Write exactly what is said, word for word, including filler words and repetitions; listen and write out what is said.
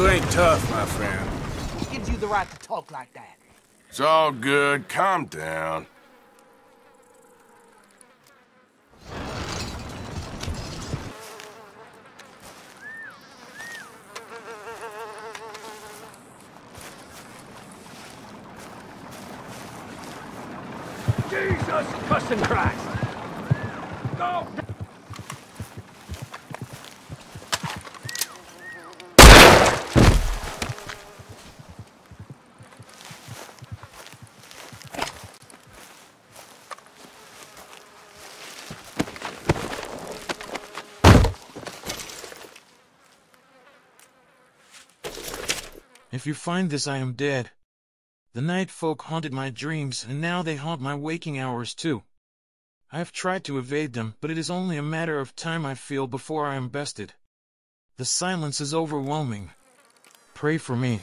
You ain't tough, my friend. Who gives you the right to talk like that? It's all good. Calm down. Jesus fucking Christ! Go! If you find this, I am dead. The Nite Folk haunted my dreams, and now they haunt my waking hours too. I have tried to evade them, but it is only a matter of time, I feel, before I am bested. The silence is overwhelming. Pray for me.